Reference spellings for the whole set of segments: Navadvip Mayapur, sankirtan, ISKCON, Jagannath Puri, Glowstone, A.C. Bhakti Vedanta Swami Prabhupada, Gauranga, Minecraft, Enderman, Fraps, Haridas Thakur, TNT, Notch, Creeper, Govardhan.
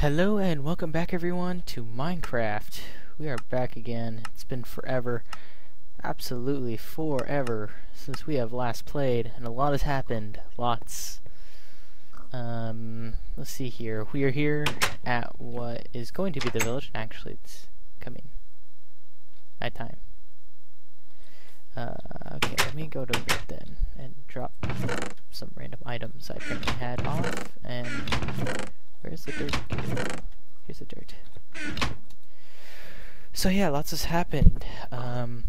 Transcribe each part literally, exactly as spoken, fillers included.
Hello and welcome back everyone to Minecraft. We are back again. It's been forever, absolutely forever since we have last played, and a lot has happened. Lots. Um, let's see here. We are here at what is going to be the village. Actually, it's coming nighttime. Uh, okay, let me go to bed then and drop some random items I currently had off. And where's the dirt? Here's the dirt. So yeah, lots has happened. Um,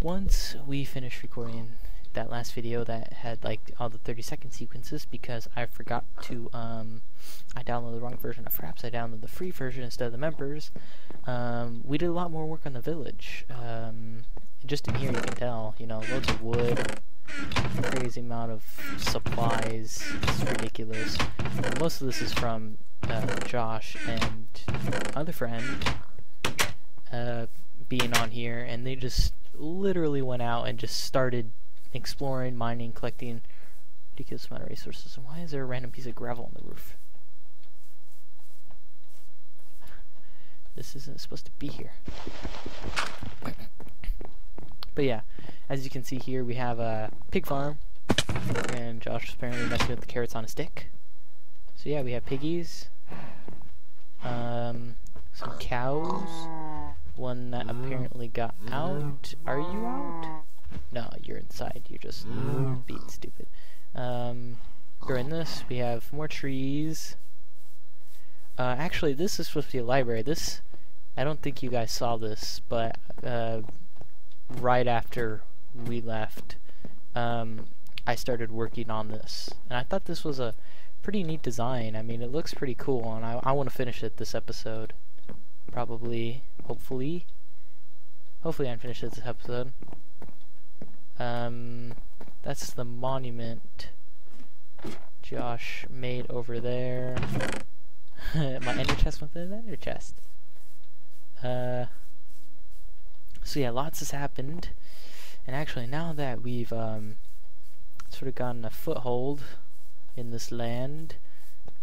once we finished recording that last video that had like all the thirty second sequences, because I forgot to, um, I downloaded the wrong version of Fraps. I downloaded the free version instead of the members. Um, we did a lot more work on the village. Um, just in here you can tell, you know, loads of wood. Crazy amount of supplies. It's ridiculous. Most of this is from uh, Josh and other friend uh, being on here, and they just literally went out and just started exploring, mining, collecting ridiculous amount of resources. And why is there a random piece of gravel on the roof? This isn't supposed to be here. But yeah, as you can see here, we have a pig farm, and Josh is apparently messing with the carrots on a stick. So yeah, we have piggies, um, some cows, one that apparently got out. Are you out? No, you're inside, you're just being stupid. Um, during this, we have more trees. Uh, actually, this is supposed to be a library. This, I don't think you guys saw this, but, uh, right after we left, um, I started working on this, and I thought this was a pretty neat design. I mean, it looks pretty cool, and I, I want to finish it this episode, probably, hopefully, hopefully I finish it this episode. Um, that's the monument Josh made over there. My ender chest went in the ender chest. Uh. So yeah, lots has happened, and actually now that we've um, sort of gotten a foothold in this land,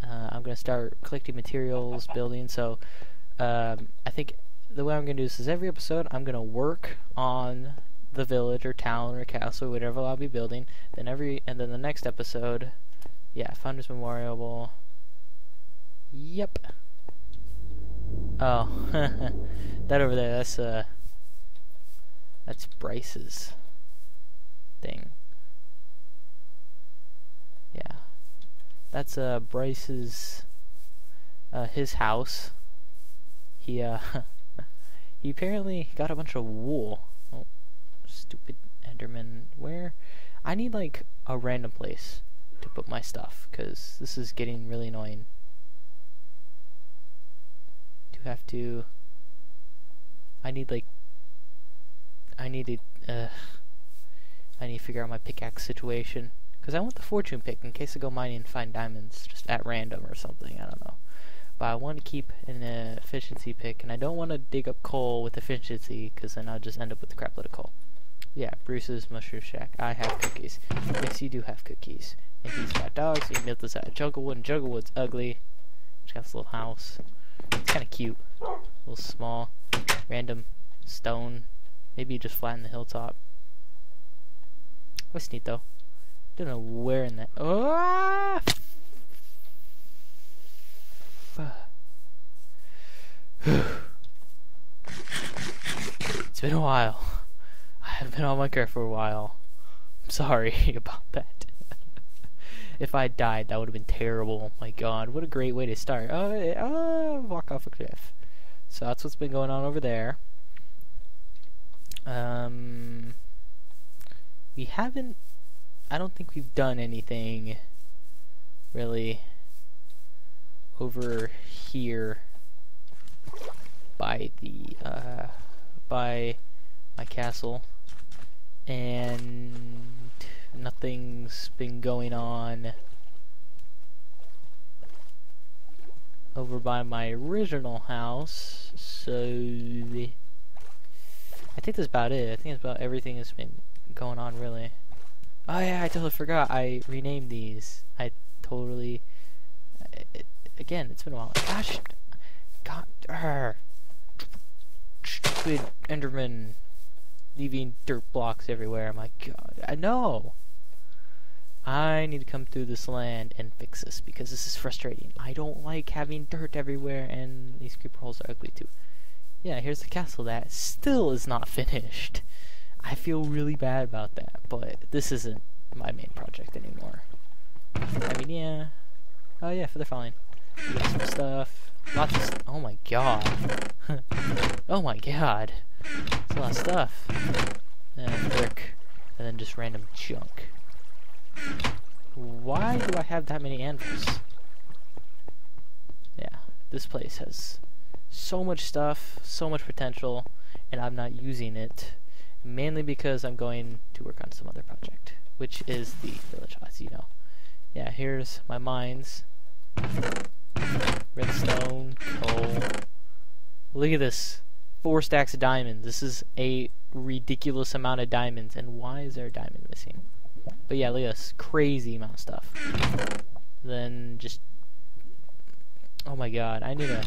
uh, I'm going to start collecting materials, building. So um, I think the way I'm going to do this is every episode I'm going to work on the village or town or castle, whatever I'll be building. Then every and then the next episode, yeah, Founders Memorial. Yep. Oh, that over there. That's uh. That's Bryce's thing. Yeah. That's uh Bryce's uh his house. He uh he apparently got a bunch of wool. Oh, stupid Enderman. Where? I need like a random place to put my stuff, cuz this is getting really annoying. To have to I need like I need to, uh, I need to figure out my pickaxe situation, because I want the fortune pick in case I go mining and find diamonds just at random or something, I don't know. But I want to keep an uh, efficiency pick, and I don't want to dig up coal with efficiency, because then I'll just end up with a crap load of coal. Yeah, Bruce's Mushroom Shack. I have cookies. Yes, you do have cookies. And he's got dogs, he built this out of jungle wood, and jungle wood's ugly. He's got this little house. It's kind of cute. A little small, random stone. Maybe just flatten the hilltop. That's neat though. Don't know where in that. Oh! It's been a while. I haven't been on Minecraft for a while. I'm sorry about that. If I died, that would have been terrible. My God, what a great way to start. Oh, oh, walk off a cliff. So that's what's been going on over there. Um, we haven't, I don't think we've done anything really over here by the, uh, by my castle, and nothing's been going on over by my original house, so the I think that's about it. I think that's about everything that's been going on, really. Oh yeah, I totally forgot. I renamed these. I totally... It, again, it's been a while. Gosh, God, argh. Stupid Enderman leaving dirt blocks everywhere. I'm like, God, I know. I need to come through this land and fix this because this is frustrating. I don't like having dirt everywhere, and these creeper holes are ugly too. Yeah, here's the castle that still is not finished. I feel really bad about that, but this isn't my main project anymore. I mean, yeah. Oh yeah, feather falling. We got some stuff. Lots of st- oh my god. Oh my god. That's a lot of stuff. And brick. And then just random junk. Why do I have that many anvils? Yeah, this place has so much stuff, so much potential, and I'm not using it. Mainly because I'm going to work on some other project, which is the village, as you know. Yeah, here's my mines. Redstone, coal. Look at this. Four stacks of diamonds. This is a ridiculous amount of diamonds. And why is there a diamond missing? But yeah, look at this. Crazy amount of stuff. Then just... oh my god, I need a...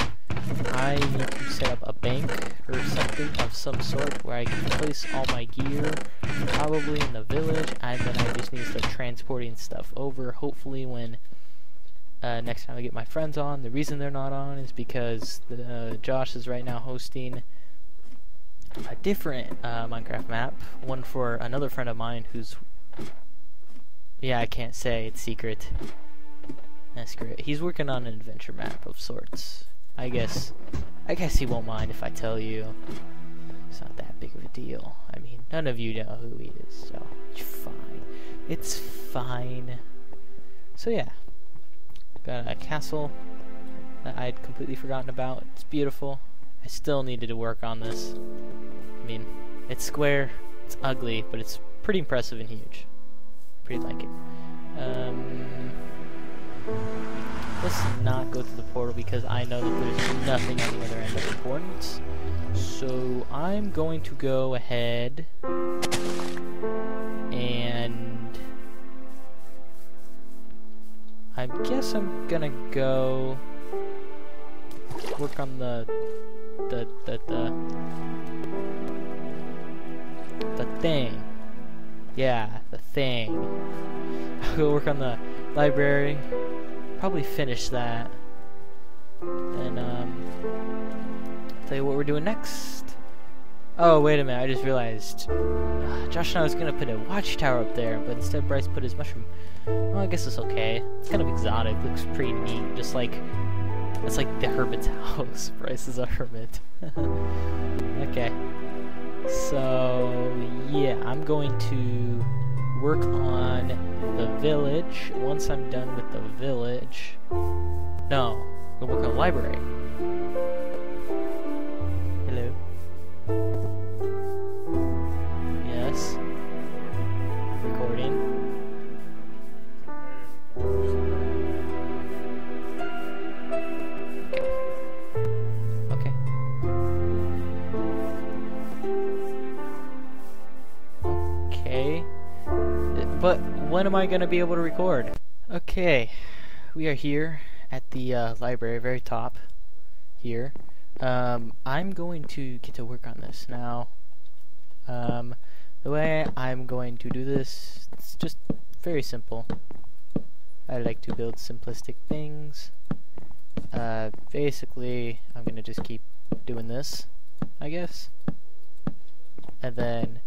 I need to set up a bank or something of some sort where I can place all my gear, probably in the village, and then I just need to start transporting stuff over. Hopefully when uh, next time I get my friends on. The reason they're not on is because the, uh, Josh is right now hosting a different uh, Minecraft map, one for another friend of mine who's... yeah, I can't say, it's secret. That's great. He's working on an adventure map of sorts. I guess, I guess he won't mind if I tell you. It's not that big of a deal. I mean, none of you know who he is, so it's fine. It's fine. So yeah, got a castle that I'd completely forgotten about. It's beautiful. I still needed to work on this. I mean, it's square, it's ugly, but it's pretty impressive and huge. Pretty like it. Um. Let's not go through the portal because I know that there's nothing on the other end of importance. So I'm going to go ahead and I guess I'm gonna go work on the the the the, the thing. Yeah, the thing. I'll go work on the library. Probably finish that, and um, tell you what we're doing next. Oh, wait a minute, I just realized uh, Josh and I was gonna put a watchtower up there, but instead Bryce put his mushroom. Well, I guess it's okay. It's kind of exotic, looks pretty neat, just like it's like the hermit's house. Bryce is a hermit. Okay, so yeah, I'm going to work on the village. Once I'm done with the village, no, we'll work on the library. Hello. Yes. Recording. Okay. Okay. Okay. But when am I going to be able to record? Okay, we are here at the uh, library, very top here. Um, I'm going to get to work on this now. Um, the way I'm going to do this, it's just very simple. I like to build simplistic things. Uh, basically, I'm going to just keep doing this, I guess. And then...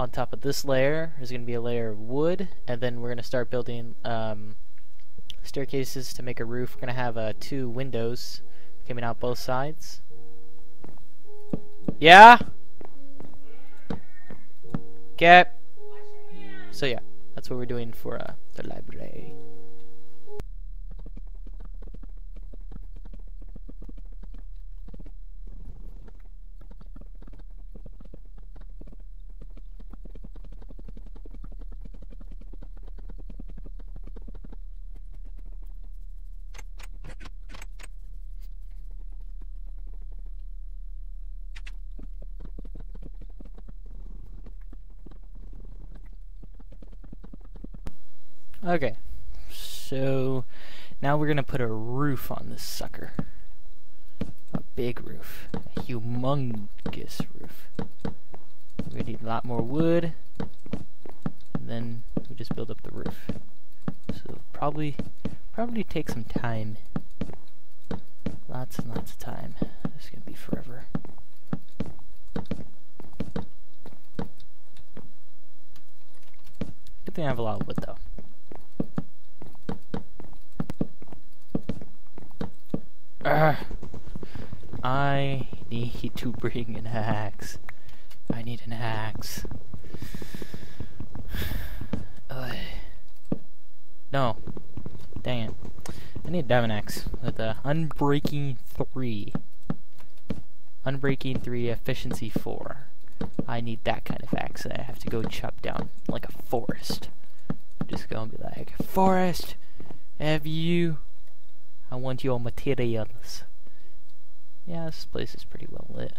on top of this layer is going to be a layer of wood, and then we're going to start building um, staircases to make a roof. We're going to have uh, two windows coming out both sides. Yeah? Okay. So yeah, that's what we're doing for uh, the library. Okay, so now we're gonna put a roof on this sucker. A big roof. A humongous roof. We're gonna need a lot more wood. And then we just build up the roof. So probably probably take some time. Lots and lots of time. This is gonna be forever. Good thing I have a lot of wood though. Ugh. I need to bring an axe. I need an axe. Ugh. No. Dang it. I need a diamond axe with a unbreaking three. Unbreaking three, efficiency four. I need that kind of axe. I have to go chop down like a forest. Just go and be like, forest, have you? I want your materials. Yeah, this place is pretty well lit.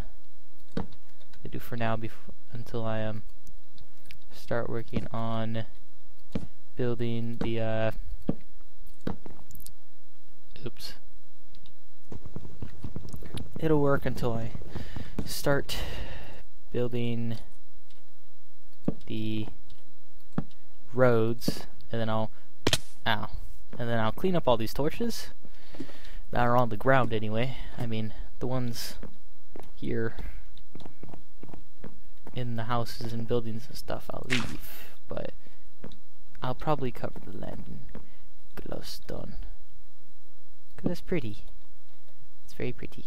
I do for now before until I um start working on building the uh oops. It'll work until I start building the roads, and then I'll ow. And then I'll clean up all these torches that are on the ground anyway. I mean, the ones here in the houses and buildings and stuff I'll leave, but I'll probably cover the land in glowstone. Cause that's pretty. It's very pretty.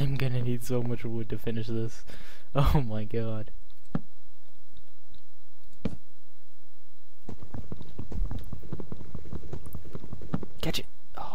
I'm gonna need so much wood to finish this. Oh my god. Catch it! Oh.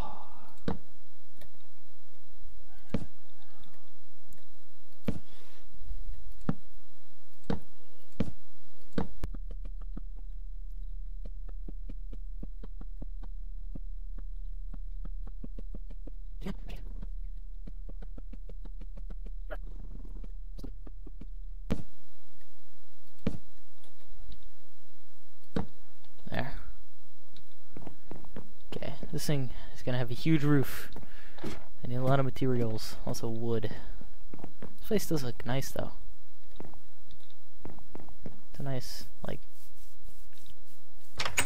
This thing is gonna have a huge roof. I need a lot of materials, also wood. This place does look nice though. It's a nice, like,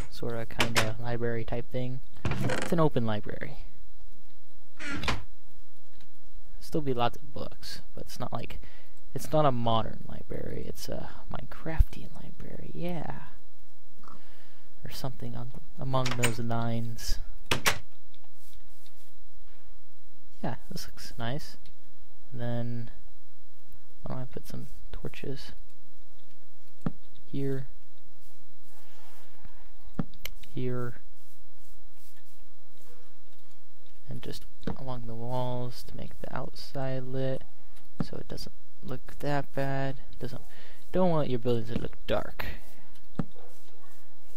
sort of kind of library type thing. It's an open library. Still be lots of books, but it's not like, it's not a modern library. It's a Minecraftian library, yeah, or something on among those lines. Yeah, this looks nice. And then why don't I put some torches here, here, and just along the walls to make the outside lit, so it doesn't look that bad. Doesn't don't want your buildings to look dark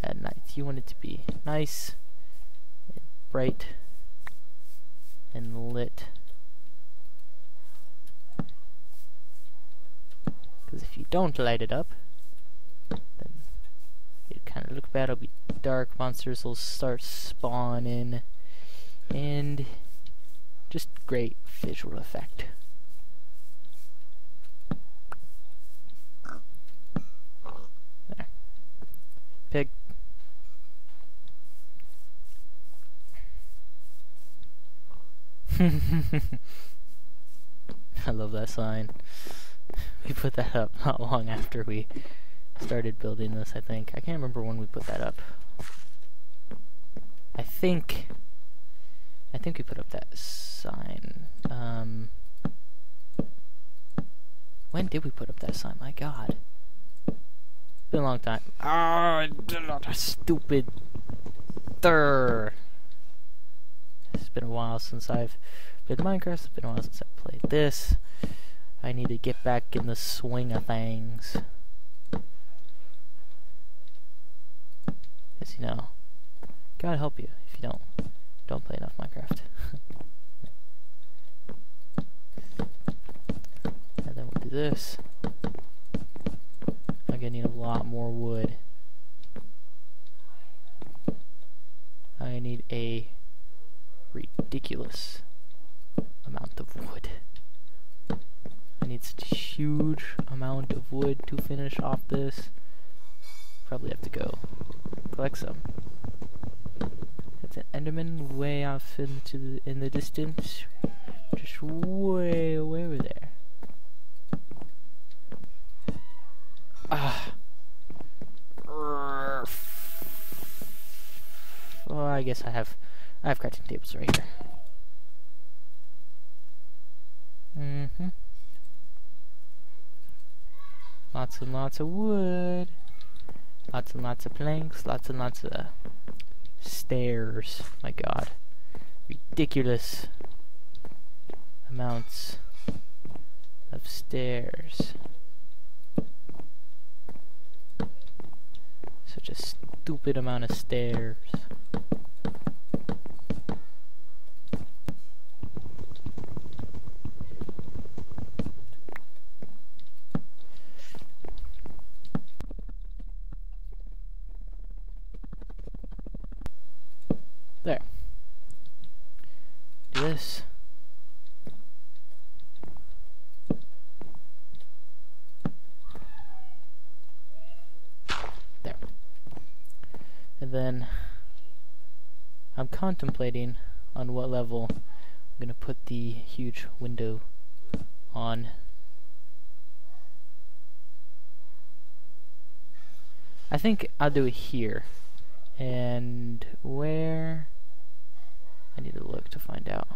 at night. You want it to be nice, and bright, and lit. Because if you don't light it up, then it kind of look bad. It'll be dark. Monsters will start spawning, and just great visual effect. There, pig. I love that sign. We put that up not long after we started building this, I think. I can't remember when we put that up. I think... I think we put up that sign. Um... When did we put up that sign? My god. It's been a long time. Ah, oh, stupid... Durr. It's been a while since I've played Minecraft, it's been a while since I've played this. I need to get back in the swing of things. because, you know, God help you if you don't don't play enough Minecraft. And then we'll do this. I'm gonna need a lot more wood. I need a ridiculous amount of wood. I need such a huge amount of wood to finish off this. Probably have to go collect some. That's an Enderman way off into the, in the distance, just way away over there. Ah. Well, I guess I have, I have crafting tables right here. Mm-hmm. Lots and lots of wood. Lots and lots of planks. Lots and lots of stairs. My God. Ridiculous amounts of stairs. Such a stupid amount of stairs. There. Do this. There. And then I'm contemplating on what level I'm gonna put the huge window on. I think I'll do it here. And where? I need to look to find out.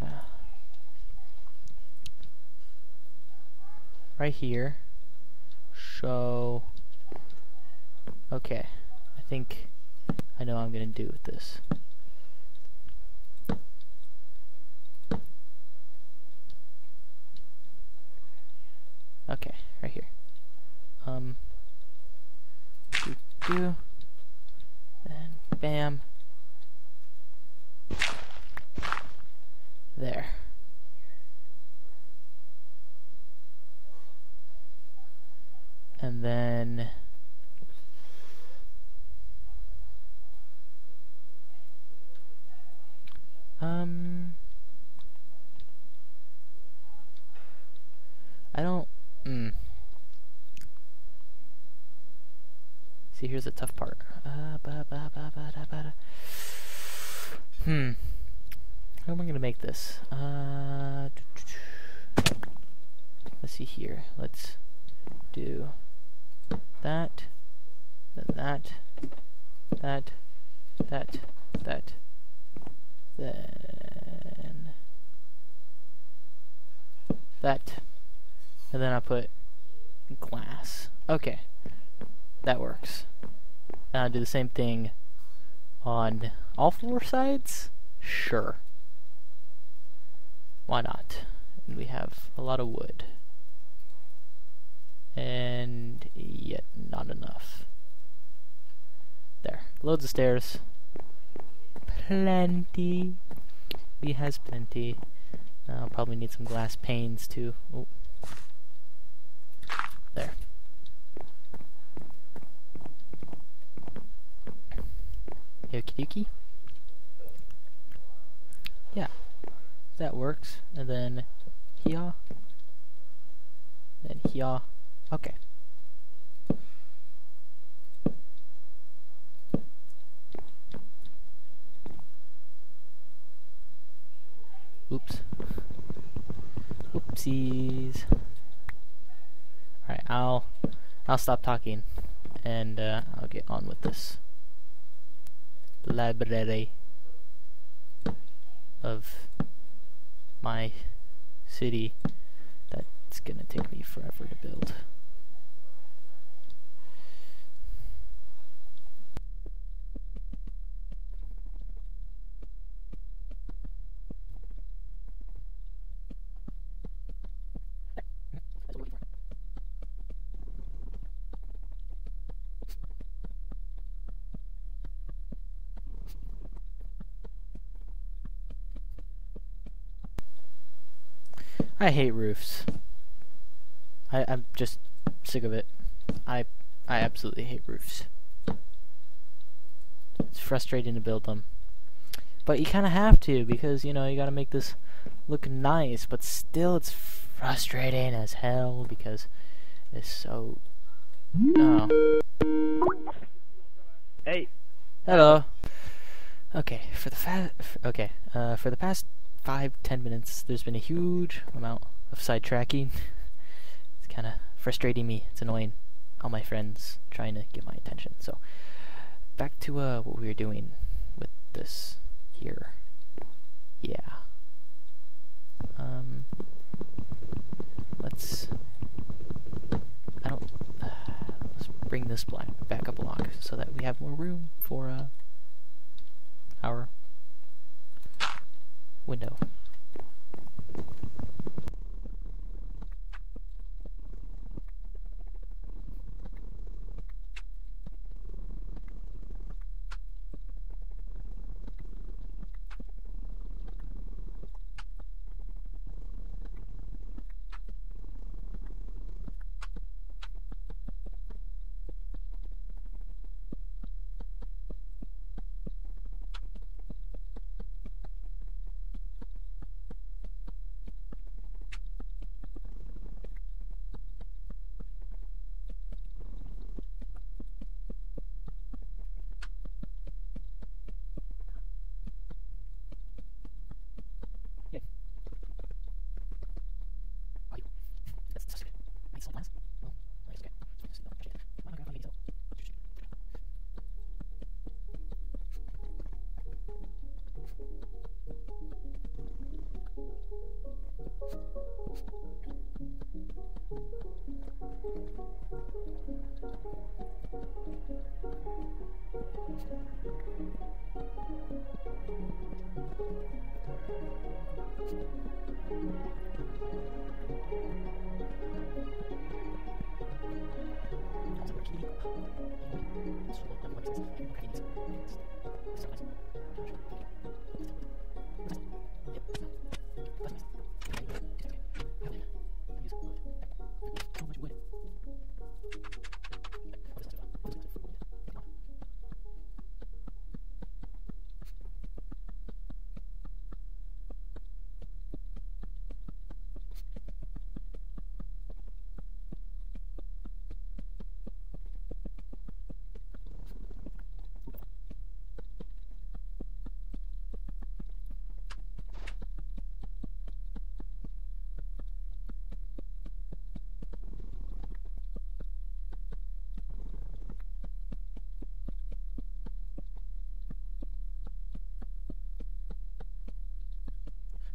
Uh, right here. So, okay. I think I know what I'm gonna do with this. Okay, right here. Um. Do, then bam, there. And then um I don't mm. See, here's the tough part. Uh, ba, ba, ba, ba, da, ba, da. Hmm. How am I gonna make this? Uh, let's see here. Let's do that, then that, that, that, that, then that, and then I put glass. Okay. That works. And I'll do the same thing on all four sides? Sure. Why not? And we have a lot of wood. And yet not enough. There. Loads of stairs. Plenty. We has plenty. Now I'll probably need some glass panes too. Oh. There. Okie dokie. Yeah, that works. And then here, then here. Okay. Oops. Oopsies. All right, I'll I'll stop talking, and uh, I'll get on with this. Library of my city that's gonna take me forever to build. I hate roofs. I, I'm just sick of it. I I absolutely hate roofs. It's frustrating to build them. But you kind of have to, because, you know, you gotta make this look nice, but still it's frustrating as hell, because it's so... Oh. Hey! Hello! Okay, for the fa- okay, uh, for the past five, ten minutes, there's been a huge amount of sidetracking. It's kinda frustrating me, it's annoying all my friends trying to get my attention, so... Back to, uh, what we were doing with this here. Yeah. Um... Let's... I don't... Uh, let's bring this black back a block so that we have more room for, uh... our window.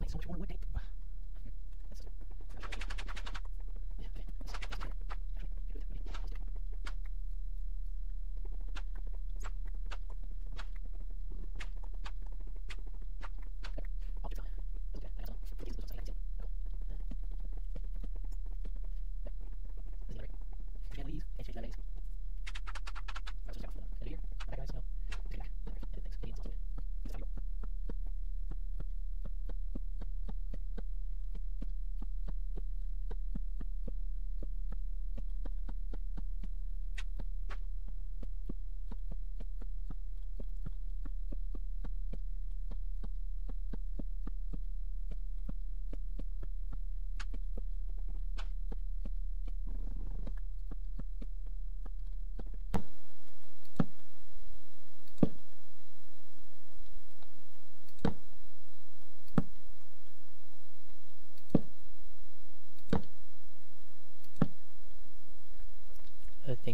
So much more wood.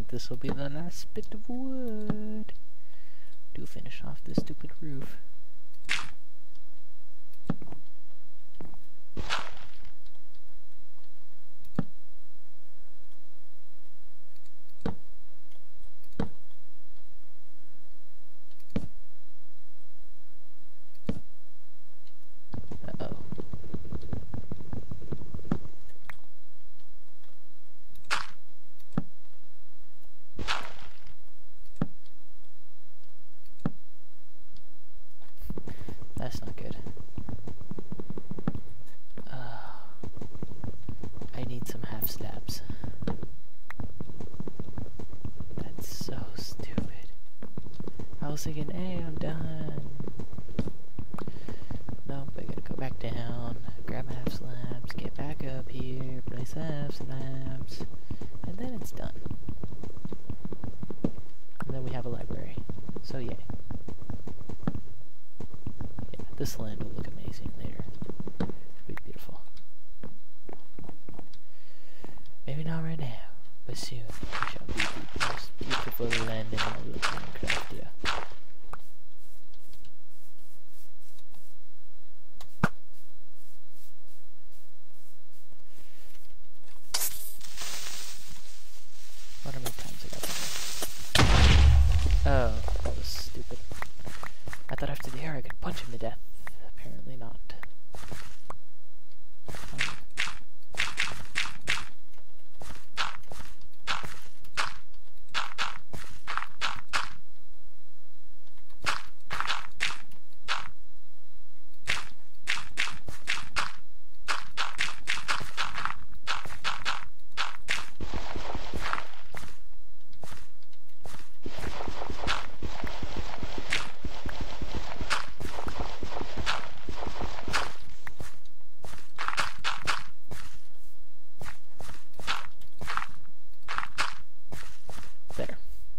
This will be the last bit of wood to finish off this stupid roof. thinking, hey, I'm done. Nope, I gotta go back down, grab half slabs, get back up here, place half slabs, and then it's done. And then we have a library. So, yay. Yeah, this land will look amazing later. It'll be beautiful. Maybe not right now, but soon it shall be the most beautiful land in all of Minecraft, yeah. What are my times I got there? Oh, that was stupid. I thought after the arrow I could punch him to death. Apparently not.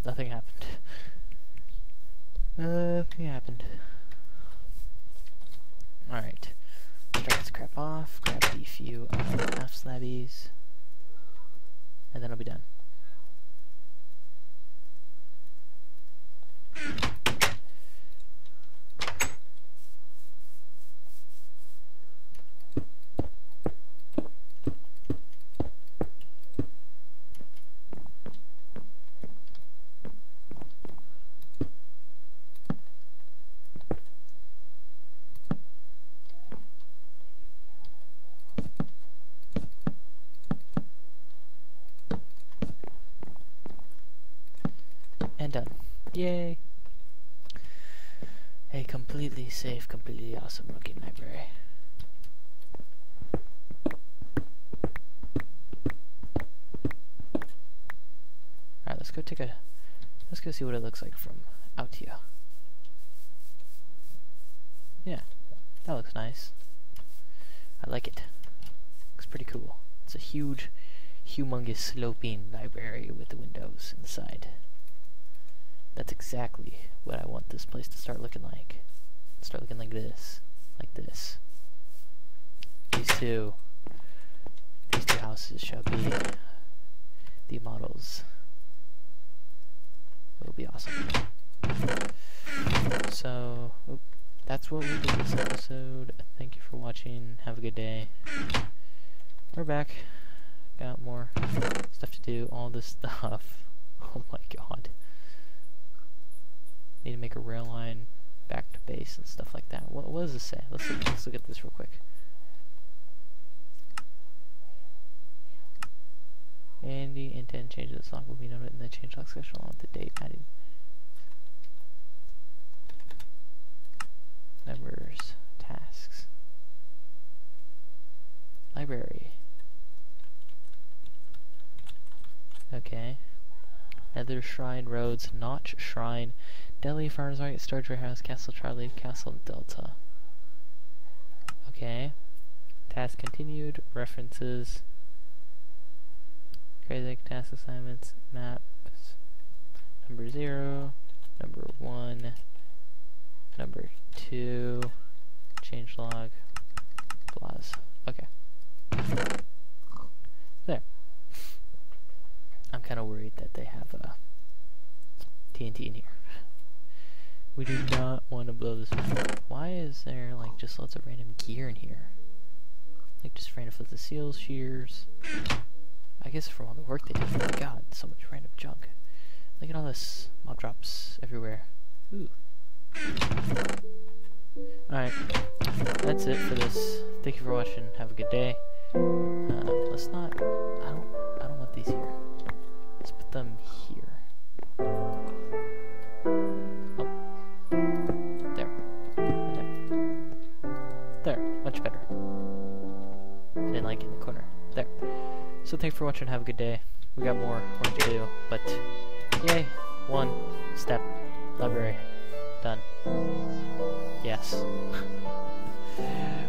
Nothing happened. Nothing happened. Alright. Start this crap off, grab the few half slabbies, and then I'll be done. Done. Yay! A completely safe, completely awesome looking library. Alright, let's go take a let's go see what it looks like from out here. Yeah, that looks nice. I like it. Looks pretty cool. It's a huge, humongous sloping library with the windows inside. That's exactly what I want this place to start looking like. Start looking like this. Like this. These two. These two houses shall be the models. It will be awesome. So, oop, that's what we did this episode. Thank you for watching. Have a good day. We're back. Got more stuff to do. All this stuff. Oh my god. Need to make a rail line back to base and stuff like that. What, what does this say? Let's look, let's look at this real quick. And the intent change of this log will be noted in the changelog section along with the date added. Numbers, tasks, library. Okay. Nether Shrine, Roads, Notch Shrine, Delhi, Farmers Market, Storage Warehouse, Castle Charlie, Castle Delta. Okay. Task continued, references, crazy task assignments, maps, number zero, number one, number two, changelog, blahs. Okay. There. I'm kind of worried that they have uh, T N T in here. We do not want to blow this up. Why is there like just lots of random gear in here? Like just random flip the seals, shears. I guess from all the work they do. Oh my god, so much random junk. Look at all this mob drops everywhere. Ooh. Alright, that's it for this. Thank you for watching. Have a good day. Uh, let's not. I don't. I don't want these here. Let's put them here. Oh. There. There. There. Much better. I didn't like it in the corner. There. So thanks for watching. Have a good day. We got more work to do. But, yay. One. Step. Library. Done. Yes.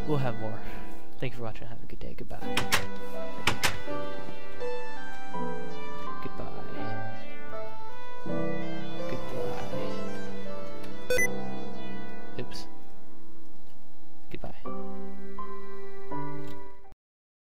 We'll have more. Thank you for watching. Have a good day. Goodbye.